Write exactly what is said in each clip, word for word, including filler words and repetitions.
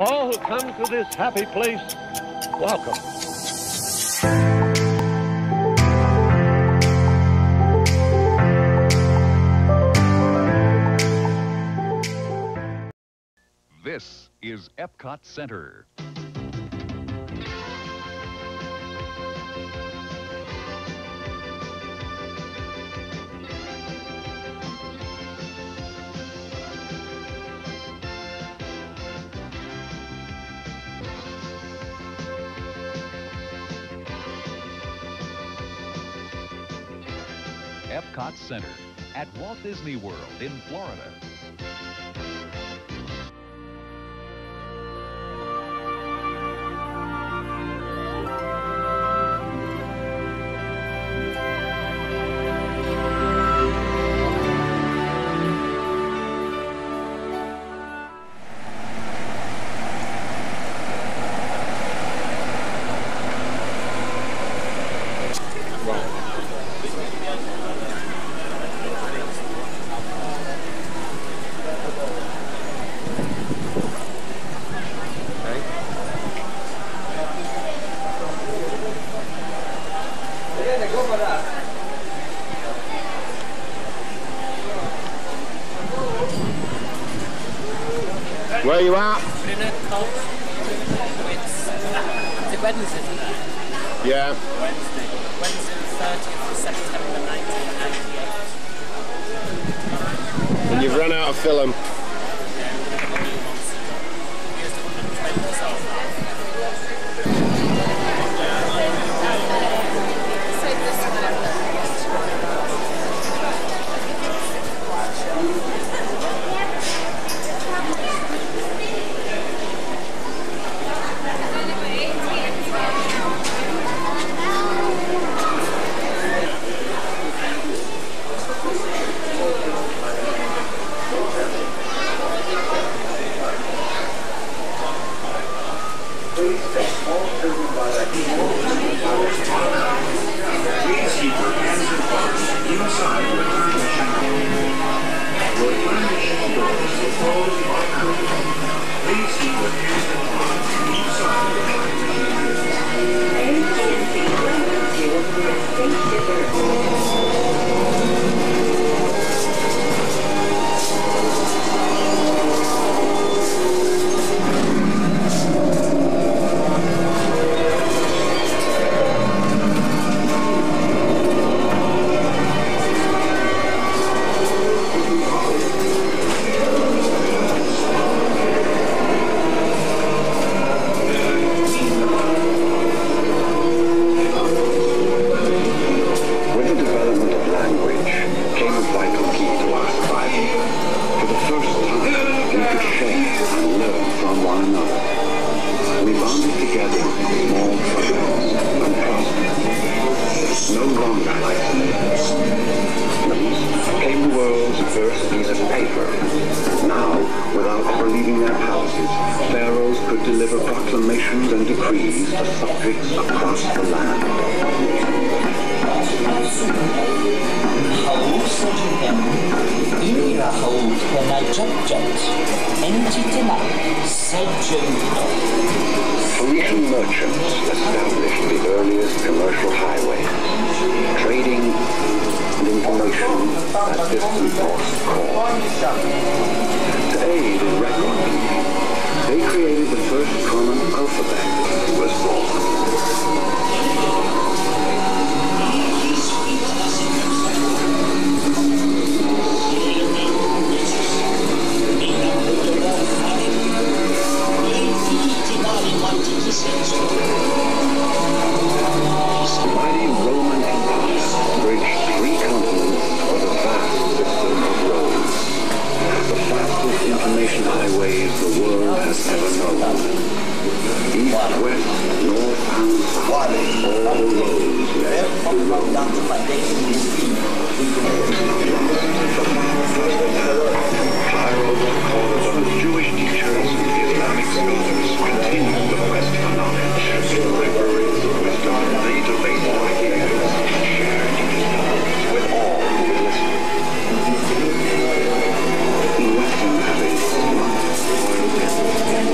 All who come to this happy place, welcome. This is Epcot Center. Epcot Center at Walt Disney World in Florida. Where you at? Yeah. Wednesday, Wednesday the thirtieth of September nineteen ninety-eight. And you've run out of film.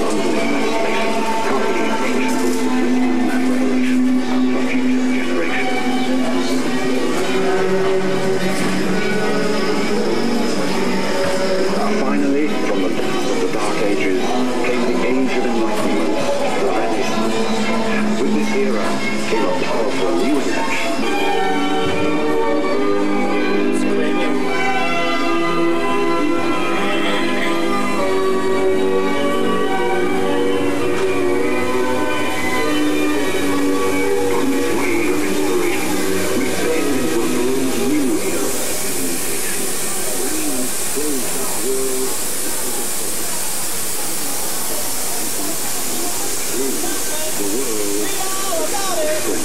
Thank you. danger and lightning vanished. With this era came a powerful new invention. On this wave of inspiration, we sail into a world new era.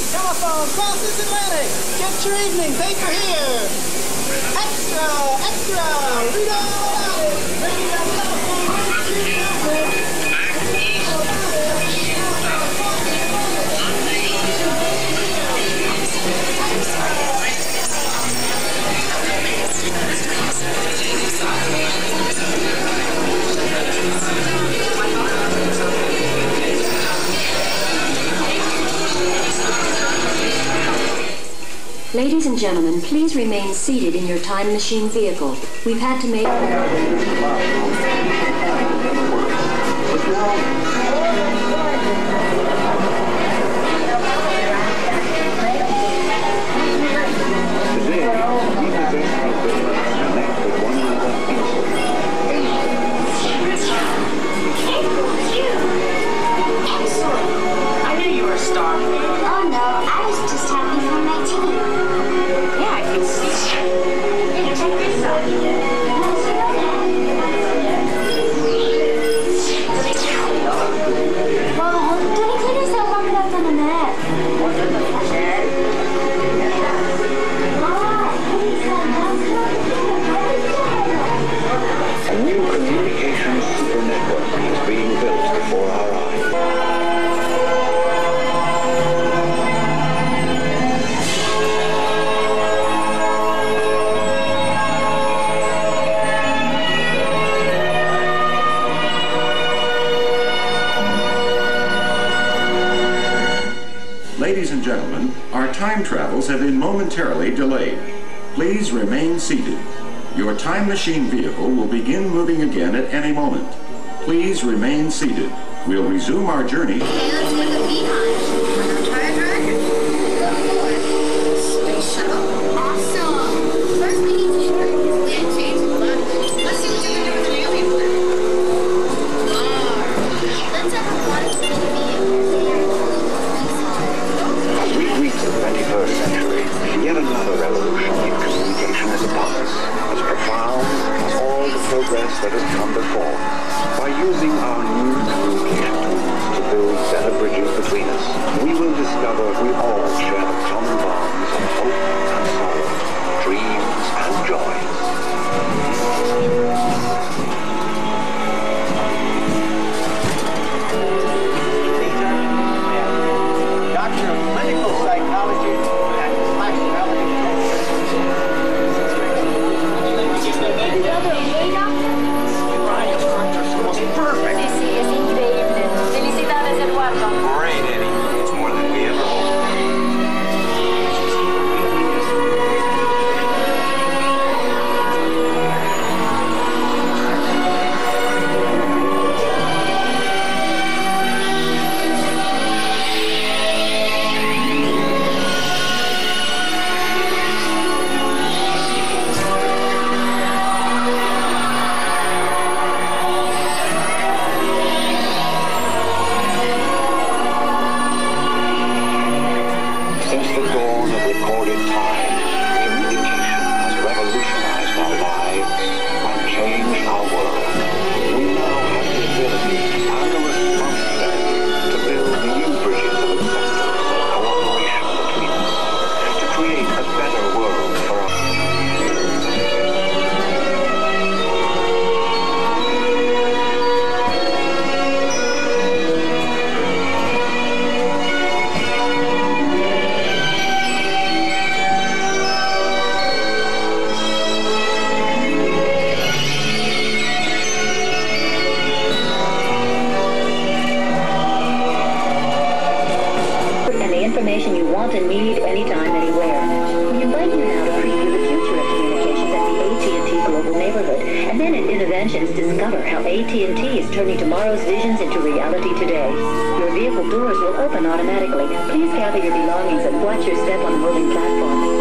Telephone crosses Atlantic. Get your evening paper here. Extra, extra. Read all about it. Bring your telephone crosses Atlantic. Ladies and gentlemen, please remain seated in your time machine vehicle. We've had to make... I'm sorry. I knew you were a star. Oh, no. I was just happy for my team. Ladies and gentlemen, our time travels have been momentarily delayed. Please remain seated. Your time machine vehicle will begin moving again at any moment. Please remain seated. We'll resume our journey. Hands with the feet on. When I'm tired, go forward. Space shuttle. Awesome. First we need to get our land change and blood. Let's see what we can do with the alien blood. Alright. Let's have a lot of space. twenty-first century, yet another revolution in communication is upon us, as profound as all the progress that has come before. By using our new communication tools to build better bridges between us, we will discover we all share the common bonds of hope and sorrow, dreams and joys. Information you want and need anytime, anywhere. We invite you now to preview the future of communications at the A T and T Global Neighborhood, and then at innovative Conventions, discover how A T and T is turning tomorrow's visions into reality today. Your vehicle doors will open automatically. Please gather your belongings and watch your step on a moving platform.